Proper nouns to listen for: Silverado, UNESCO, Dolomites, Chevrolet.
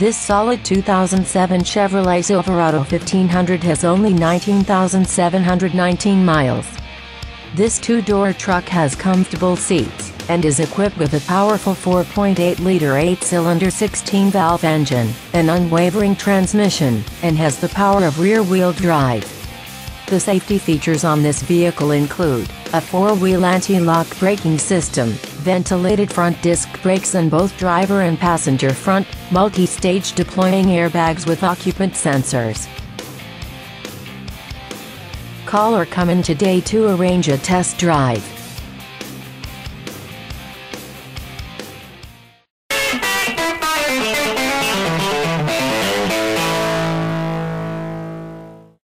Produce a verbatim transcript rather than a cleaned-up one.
This solid two thousand seven Chevrolet Silverado fifteen hundred has only nineteen thousand seven hundred nineteen miles. This two-door truck has comfortable seats, and is equipped with a powerful four point eight liter eight cylinder sixteen valve engine, an unwavering transmission, and has the power of rear-wheel drive. The safety features on this vehicle include a four-wheel anti-lock braking system, ventilated front disc brakes on both driver and passenger front, multi-stage deploying airbags with occupant sensors. Call or come in today to arrange a test drive.